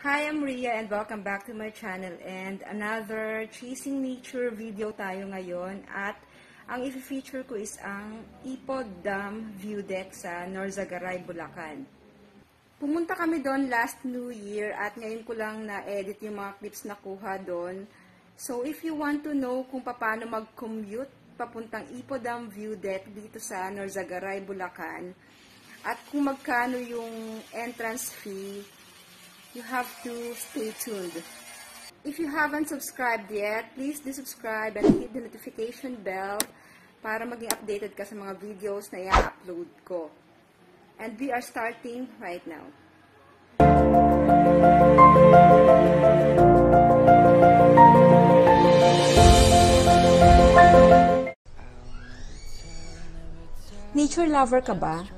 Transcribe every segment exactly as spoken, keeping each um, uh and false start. Hi, I'm Ria and welcome back to my channel and another Chasing Nature video tayo ngayon at ang i-feature ko is ang Ipo Dam View Deck sa Norzagaray, Bulacan. Pumunta kami doon last New Year at ngayon ko lang na-edit yung mga clips na kuha doon. So if you want to know kung paano mag-commute papuntang Ipo Dam View Deck dito sa Norzagaray, Bulacan at kung magkano yung entrance fee, you have to stay tuned. If you haven't subscribed yet, please do subscribe and hit the notification bell para maging updated ka sa mga videos na i-upload ko. And we are starting right now. Nature lover ka ba?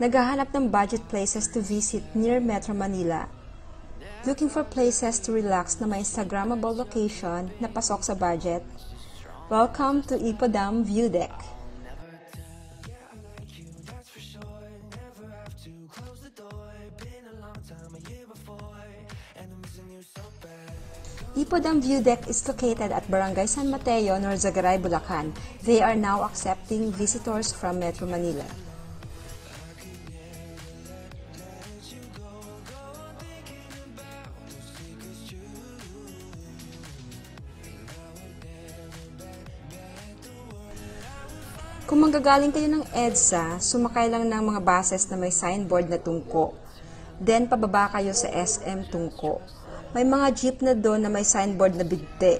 Naghahanap ng budget places to visit near Metro Manila. Looking for places to relax na may Instagrammable location na pasok sa budget? Welcome to Ipo Dam View Deck! Ipo Dam View Deck is located at Barangay San Mateo, Norzagaray, Bulacan. They are now accepting visitors from Metro Manila. Kung manggagaling kayo ng EDSA, sumakay lang ng mga buses na may signboard na Tungko. Then, pababa kayo sa S M Tungko. May mga jeep na doon na may signboard na Bigte.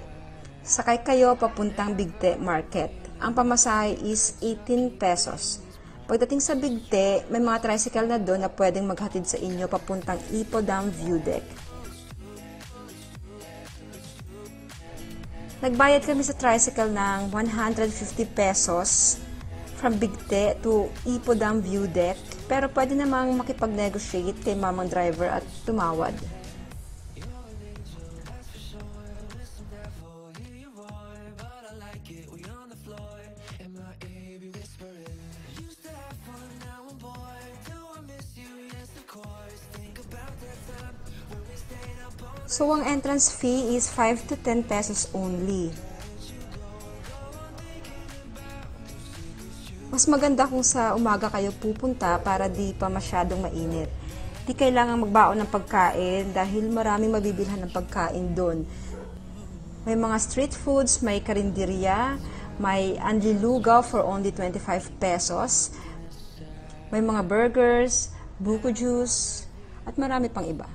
Sakay kayo papuntang Bigte Market. Ang pamasahe is eighteen pesos. Pagdating sa Bigte, may mga tricycle na doon na pwedeng maghatid sa inyo papuntang Ipo Dam View Deck. Nagbayad kami sa tricycle ng one hundred fifty pesos. From Bigte to Ipo Dam View Deck, pero pwede namang makipag-negotiate kay mamang driver at tumawad. So, ang entrance fee is five to ten pesos only. Mas maganda kung sa umaga kayo pupunta para di pa masyadong mainit. Di kailangan magbaon ng pagkain dahil maraming mabibilhan ng pagkain doon. May mga street foods, may karinderya, may andilugaw for only twenty-five pesos, may mga burgers, buko juice, at marami pang iba.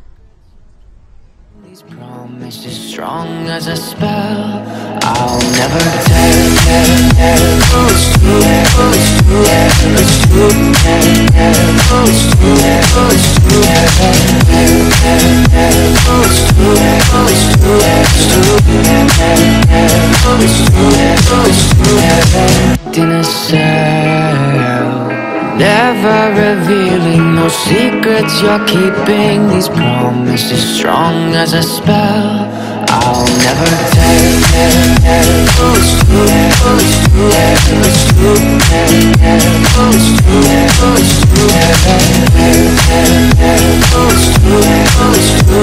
These promises strong as a spell. I'll never tell, tell, tell. It's true, it's true, it's true. It's true, it's true. It's true, it's true, it's true. It's true, it's true. In a cell, never revealing no secrets you're keeping. These promises strong as a spell. I'll never tell, tell, tell. Oh, it's true, oh, it's true, it's true. Oh, it's true, oh, it's true. Oh, it's true, oh, it's true, it's true. Oh, it's true,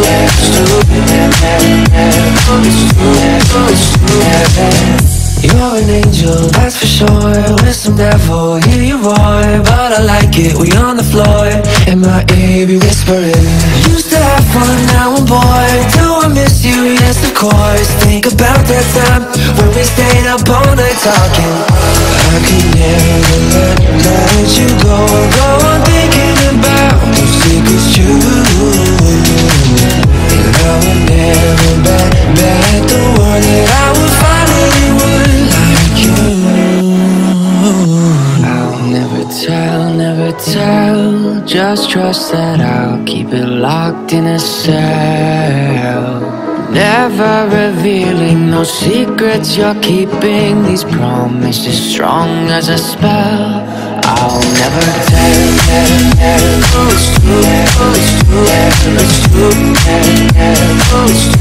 oh, it's true. You're an angel, that's for sure. We're some devil, hear you roar. But I like it, we on the floor. And my ear be whispering, used to have fun, now I'm bored. Do I miss you? Yes, of course. Think about that time when we stayed up all night talking. I could never let, let you go. Go on thinking about the secrets you. And I will never back, back the one that I will find. Tell, never tell, just trust that I'll keep it locked in a cell. Never revealing no secrets you're keeping. These promises strong as a spell. I'll never tell, tell, tell. Oh, it's true, oh, it's true, it's true. Oh, it's true.